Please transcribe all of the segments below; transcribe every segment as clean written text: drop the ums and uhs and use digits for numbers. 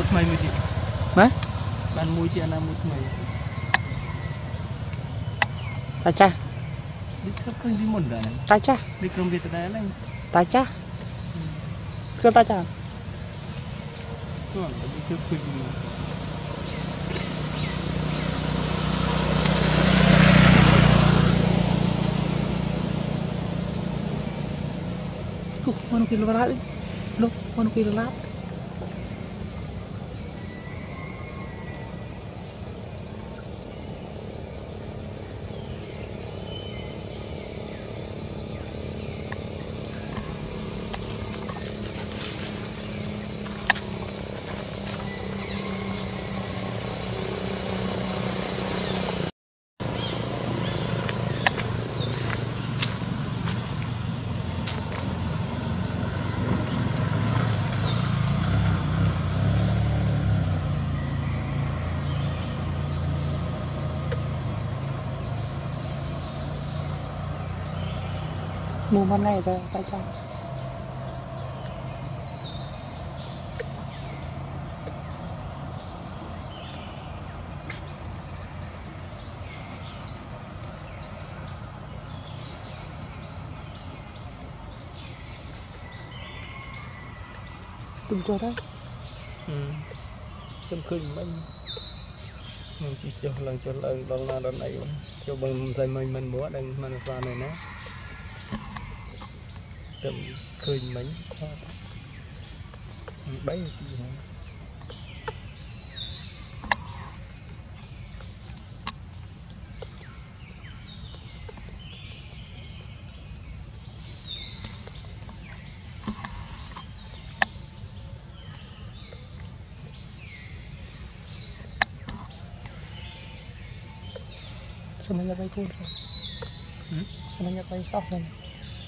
một mày một gì? Má? Bạn mùi chị là một mày. Taca. Đi khắp không đi mồn đàn. Taca. Đi cầm việc đàn anh. Taca. Không taca. Đúng rồi, đi khắp không đi mồn. Kau mana kira lalat? Lo mana kira lalat? Mùa hôm nay rồi, phải chăng? Tụm cho đấy. Tụm khơi mình chỉ cho lần đó là lần này cho bằng dây mình múa đây mình pha này nè. Tầm khơi mấy bấy gì hả? Semenjak bayi pun, semenjak bayi sah kan?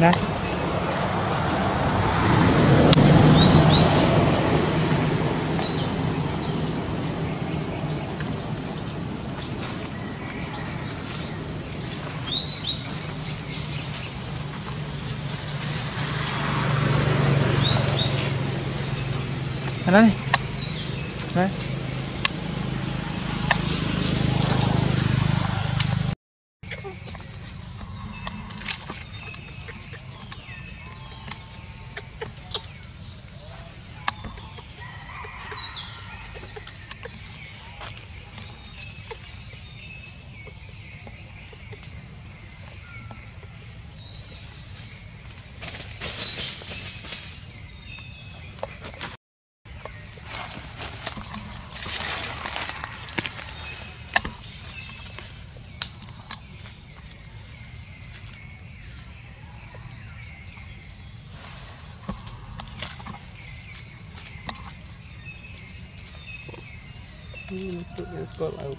Nah. Mana ni? Nah. It's got loud.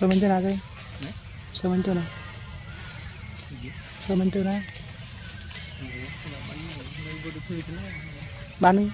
sao mình chưa ra đây? Sao mình chưa ra? Sao mình chưa ra? Bán đi.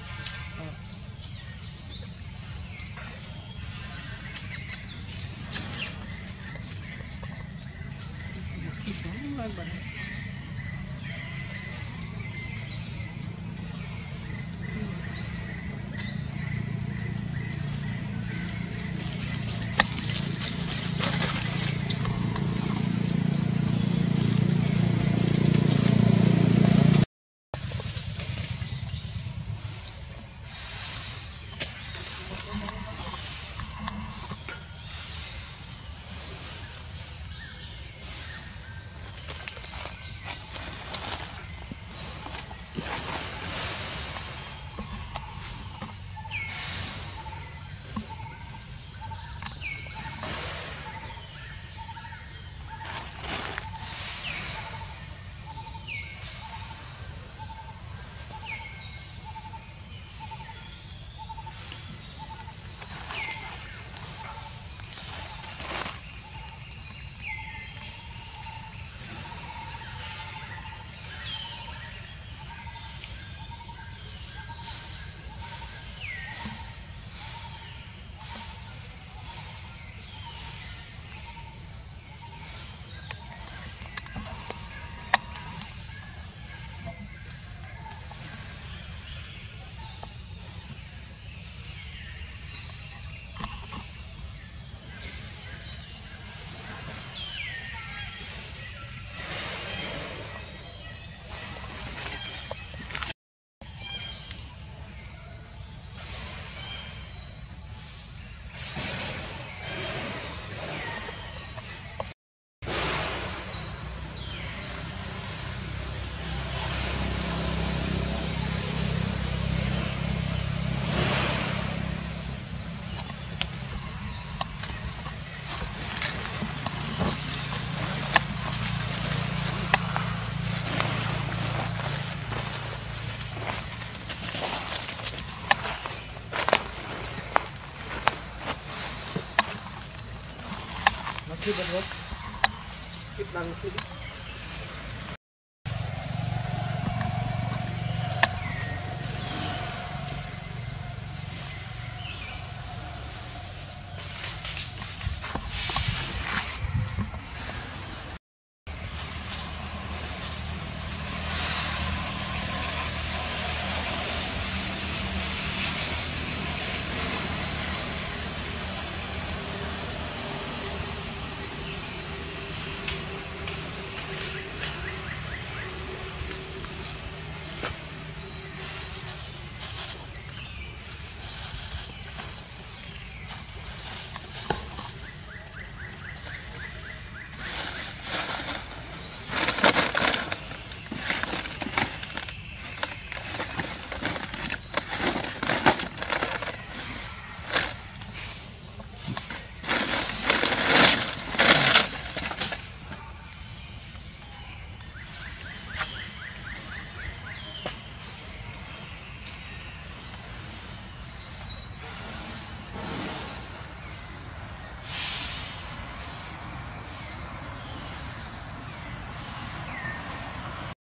Keep on working. Keep on working.